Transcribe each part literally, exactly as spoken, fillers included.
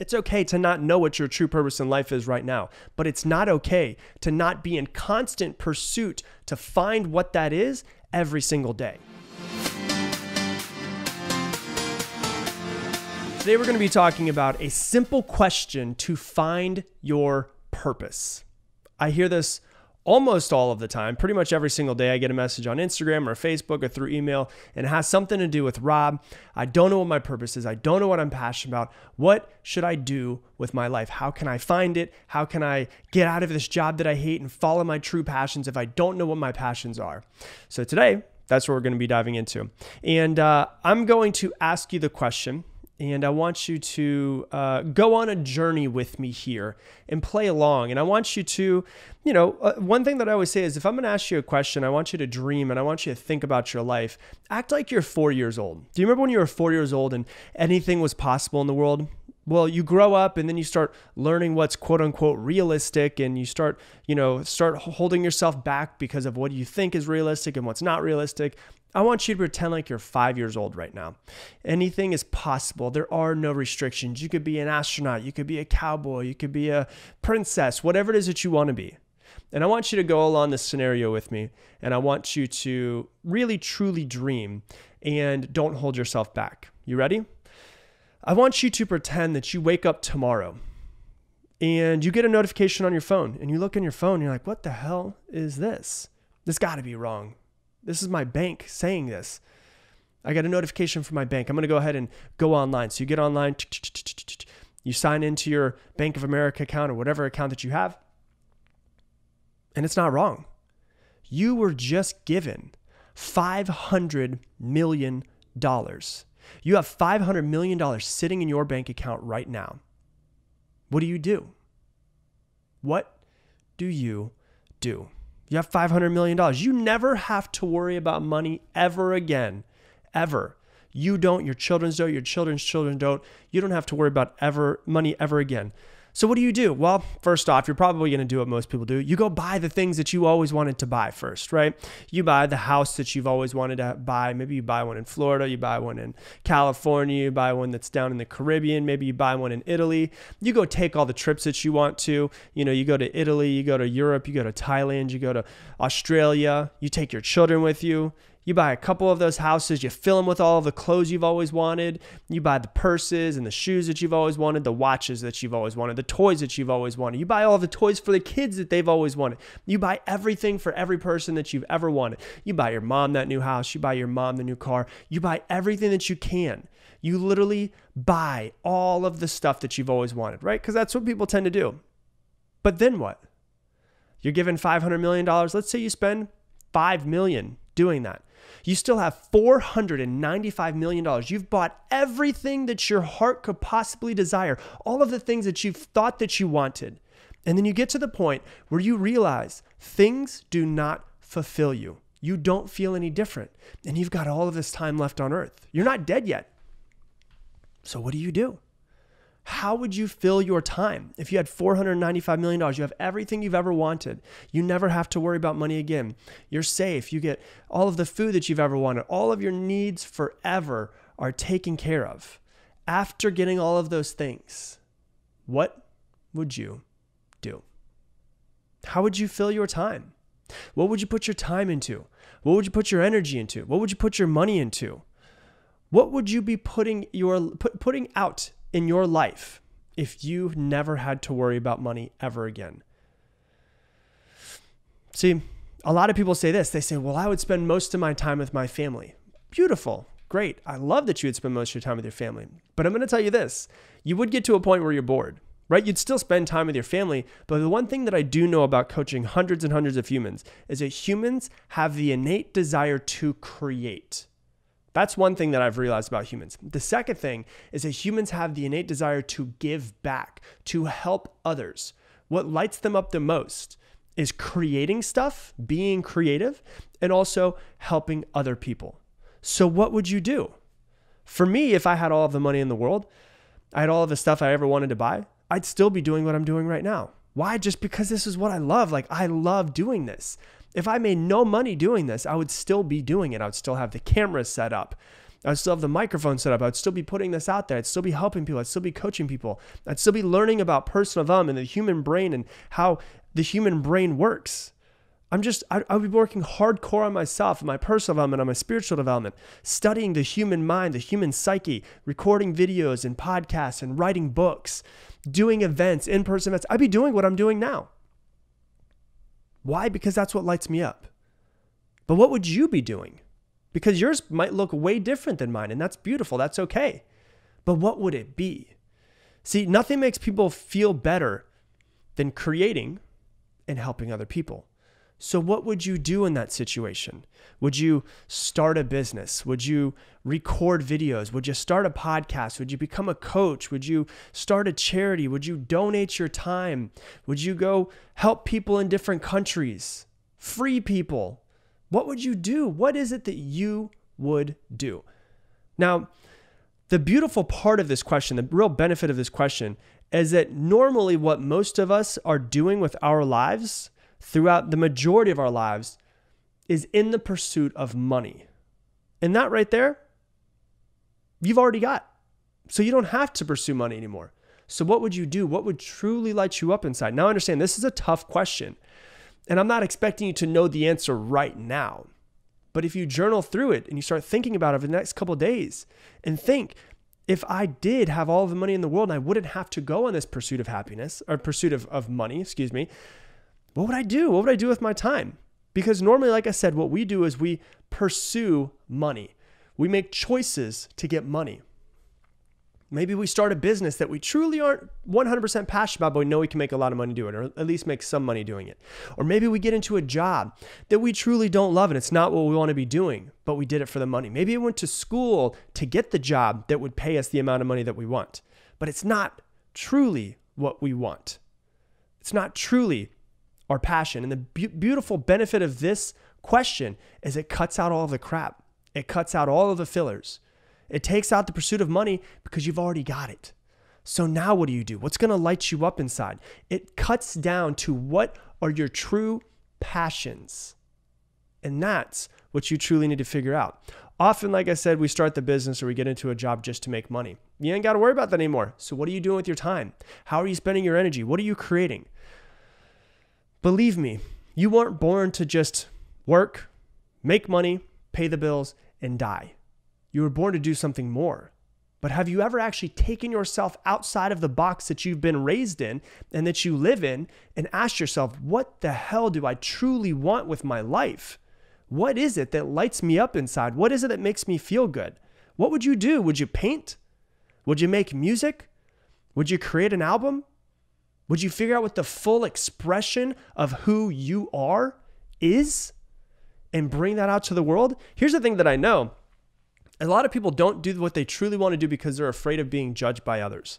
It's okay to not know what your true purpose in life is right now, but it's not okay to not be in constant pursuit to find what that is every single day. Today we're going to be talking about a simple question to find your purpose. I hear this almost all of the time. Pretty much every single day I get a message on Instagram or Facebook or through email, and it has something to do with, Rob, I don't know what my purpose is. I don't know what I'm passionate about. What should I do with my life? How can I find it? How can I get out of this job that I hate and follow my true passions if I don't know what my passions are? So today, that's what we're going to be diving into. And uh, I'm going to ask you the question, and I want you to uh, go on a journey with me here and play along. And I want you to, you know, uh, one thing that I always say is if I'm going to ask you a question, I want you to dream and I want you to think about your life. Act like you're four years old. Do you remember when you were four years old and anything was possible in the world? Well, you grow up and then you start learning what's quote unquote realistic, and you start, you know, start holding yourself back because of what you think is realistic and what's not realistic. I want you to pretend like you're five years old right now. Anything is possible. There are no restrictions. You could be an astronaut. You could be a cowboy. You could be a princess, whatever it is that you want to be. And I want you to go along this scenario with me, and I want you to really, truly dream and don't hold yourself back. You ready? I want you to pretend that you wake up tomorrow and you get a notification on your phone, and you look in your phone and you're like, what the hell is this? This got to be wrong. This is my bank saying this. I got a notification from my bank. I'm going to go ahead and go online. So you get online, you sign into your Bank of America account or whatever account that you have, and it's not wrong. You were just given five hundred million dollars. You have five hundred million dollars sitting in your bank account right now. What do you do? What do you do? You have five hundred million dollars. You never have to worry about money ever again, ever. You don't, your children's don't, your children's children don't. You don't have to worry about ever money ever again. So what do you do? Well, first off, you're probably going to do what most people do. You go buy the things that you always wanted to buy first, right? You buy the house that you've always wanted to buy. Maybe you buy one in Florida, you buy one in California, you buy one that's down in the Caribbean, maybe you buy one in Italy. You go take all the trips that you want to. You know, you go to Italy, you go to Europe, you go to Thailand, you go to Australia, you take your children with you. You buy a couple of those houses, you fill them with all the clothes you've always wanted. You buy the purses and the shoes that you've always wanted, the watches that you've always wanted, the toys that you've always wanted. You buy all the toys for the kids that they've always wanted. You buy everything for every person that you've ever wanted. You buy your mom that new house. You buy your mom the new car. You buy everything that you can. You literally buy all of the stuff that you've always wanted, right? Because that's what people tend to do. But then what? You're given five hundred million dollars. Let's say you spend five million dollars doing that. You still have four hundred ninety-five million dollars. You've bought everything that your heart could possibly desire, all of the things that you've thought that you wanted. And then you get to the point where you realize things do not fulfill you. You don't feel any different. And you've got all of this time left on earth. You're not dead yet. So what do you do? How would you fill your time? If you had four hundred ninety-five million dollars, you have everything you've ever wanted. You never have to worry about money again. You're safe. You get all of the food that you've ever wanted. All of your needs forever are taken care of. After getting all of those things, what would you do? How would you fill your time? What would you put your time into? What would you put your energy into? What would you put your money into? What would you be putting your put, putting out in your life if you never had to worry about money ever again? See, a lot of people say this. They say, well, I would spend most of my time with my family. Beautiful. Great. I love that you would spend most of your time with your family. But I'm going to tell you this. You would get to a point where you're bored, right? You'd still spend time with your family. But the one thing that I do know about coaching hundreds and hundreds of humans is that humans have the innate desire to create. That's one thing that I've realized about humans. The second thing is that humans have the innate desire to give back, to help others. What lights them up the most is creating stuff, being creative, and also helping other people. So what would you do? For me, if I had all of the money in the world, I had all of the stuff I ever wanted to buy, I'd still be doing what I'm doing right now. Why? Just because this is what I love. Like, I love doing this. If I made no money doing this, I would still be doing it. I would still have the camera set up. I'd still have the microphone set up. I'd still be putting this out there. I'd still be helping people. I'd still be coaching people. I'd still be learning about personal development and the human brain and how the human brain works. I'm just, I, I'll be working hardcore on myself, my personal development, on my spiritual development, studying the human mind, the human psyche, recording videos and podcasts and writing books, doing events, in-person events. I'd be doing what I'm doing now. Why? Because that's what lights me up. But what would you be doing? Because yours might look way different than mine, and that's beautiful. That's okay. But what would it be? See, nothing makes people feel better than creating and helping other people. So what would you do in that situation? Would you start a business? Would you record videos? Would you start a podcast? Would you become a coach? Would you start a charity? Would you donate your time? Would you go help people in different countries? Free people? What would you do? What is it that you would do? Now, the beautiful part of this question, the real benefit of this question, is that normally what most of us are doing with our lives throughout the majority of our lives is in the pursuit of money. And that right there, you've already got. So you don't have to pursue money anymore. So what would you do? What would truly light you up inside? Now, understand, this is a tough question. And I'm not expecting you to know the answer right now. But if you journal through it and you start thinking about it over the next couple of days and think, if I did have all the money in the world and I wouldn't have to go on this pursuit of happiness or pursuit of, of money, excuse me, what would I do? What would I do with my time? Because normally, like I said, what we do is we pursue money. We make choices to get money. Maybe we start a business that we truly aren't one hundred percent passionate about, but we know we can make a lot of money doing it, or at least make some money doing it. Or maybe we get into a job that we truly don't love and it's not what we want to be doing, but we did it for the money. Maybe we went to school to get the job that would pay us the amount of money that we want, but it's not truly what we want. It's not truly our passion. And the be- beautiful benefit of this question is it cuts out all of the crap. It cuts out all of the fillers. It takes out the pursuit of money because you've already got it. So now what do you do? What's going to light you up inside? It cuts down to what are your true passions. And that's what you truly need to figure out. Often, like I said, we start the business or we get into a job just to make money. You ain't got to worry about that anymore. So what are you doing with your time? How are you spending your energy? What are you creating? Believe me, you weren't born to just work, make money, pay the bills, and die. You were born to do something more. But have you ever actually taken yourself outside of the box that you've been raised in and that you live in and asked yourself, what the hell do I truly want with my life? What is it that lights me up inside? What is it that makes me feel good? What would you do? Would you paint? Would you make music? Would you create an album? Would you figure out what the full expression of who you are is and bring that out to the world? Here's the thing that I know. A lot of people don't do what they truly want to do because they're afraid of being judged by others.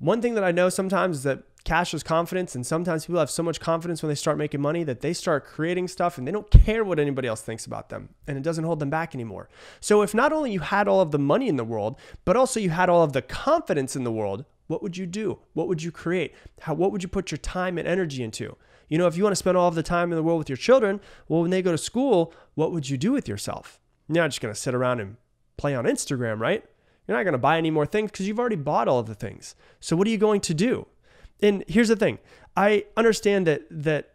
One thing that I know sometimes is that cash is confidence, and sometimes people have so much confidence when they start making money that they start creating stuff and they don't care what anybody else thinks about them, and it doesn't hold them back anymore. So if not only you had all of the money in the world, but also you had all of the confidence in the world, what would you do? What would you create? How, what would you put your time and energy into? You know, if you want to spend all of the time in the world with your children, well, when they go to school, what would you do with yourself? You're not just going to sit around and play on Instagram, right? You're not going to buy any more things because you've already bought all of the things. So what are you going to do? And here's the thing. I understand that that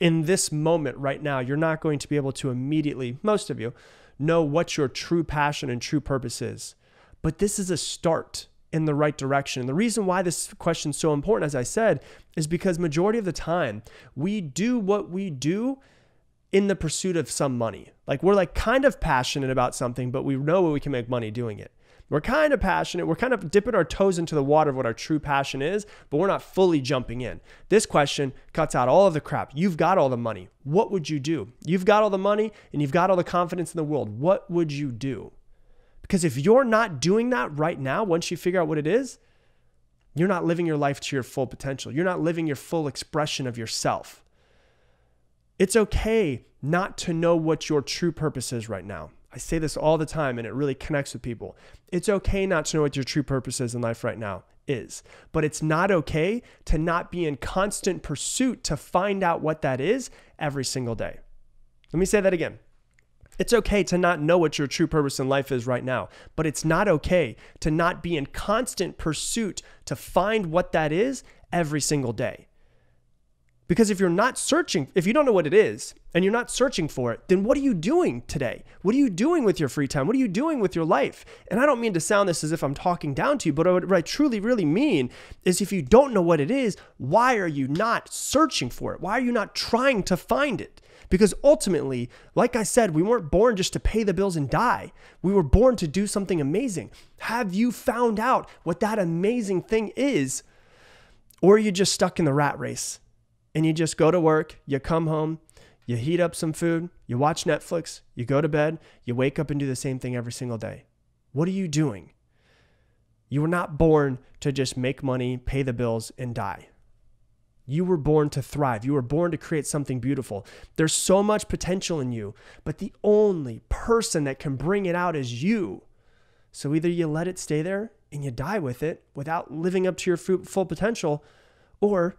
in this moment right now, you're not going to be able to immediately, most of you, know what your true passion and true purpose is. But this is a start in the right direction. And the reason why this question is so important, as I said, is because majority of the time, we do what we do in the pursuit of some money. Like we're like kind of passionate about something, but we know we can make money doing it. We're kind of passionate. We're kind of dipping our toes into the water of what our true passion is, but we're not fully jumping in. This question cuts out all of the crap. You've got all the money. What would you do? You've got all the money and you've got all the confidence in the world. What would you do? Because if you're not doing that right now, once you figure out what it is, you're not living your life to your full potential. You're not living your full expression of yourself. It's okay not to know what your true purpose is right now. I say this all the time and it really connects with people. It's okay not to know what your true purpose is in life right now is, but it's not okay to not be in constant pursuit to find out what that is every single day. Let me say that again. It's okay to not know what your true purpose in life is right now, but it's not okay to not be in constant pursuit to find what that is every single day. Because if you're not searching, if you don't know what it is and you're not searching for it, then what are you doing today? What are you doing with your free time? What are you doing with your life? And I don't mean to sound this as if I'm talking down to you, but what I truly, really mean is if you don't know what it is, why are you not searching for it? Why are you not trying to find it? Because ultimately, like I said, we weren't born just to pay the bills and die. We were born to do something amazing. Have you found out what that amazing thing is? Or are you just stuck in the rat race? And you just go to work, you come home, you heat up some food, you watch Netflix, you go to bed, you wake up and do the same thing every single day. What are you doing? You were not born to just make money, pay the bills, and die. You were born to thrive. You were born to create something beautiful. There's so much potential in you, but the only person that can bring it out is you. So either you let it stay there and you die with it without living up to your full potential, or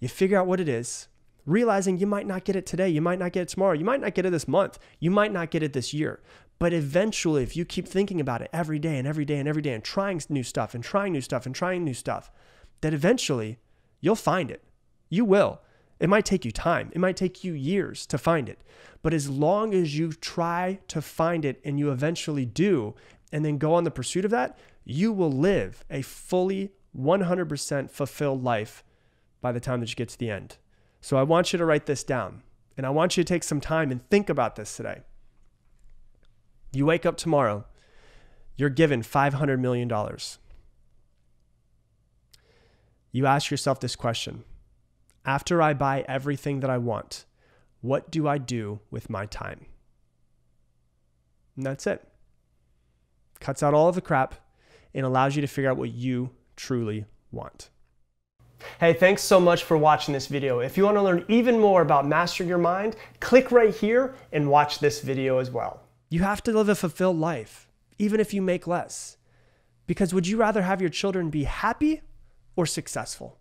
you figure out what it is, realizing you might not get it today, you might not get it tomorrow, you might not get it this month, you might not get it this year. But eventually, if you keep thinking about it every day and every day and every day and trying new stuff and trying new stuff and trying new stuff, that eventually you'll find it. You will. It might take you time. It might take you years to find it. But as long as you try to find it and you eventually do, and then go on the pursuit of that, you will live a fully one hundred percent fulfilled life by the time that you get to the end. So I want you to write this down, and I want you to take some time and think about this today. You wake up tomorrow, you're given five hundred million dollars. You ask yourself this question: after I buy everything that I want, what do I do with my time? And that's it. Cuts out all of the crap and allows you to figure out what you truly want. Hey, thanks so much for watching this video. If you want to learn even more about mastering your mind, click right here and watch this video as well. You have to live a fulfilled life, even if you make less. Because would you rather have your children be happy or successful?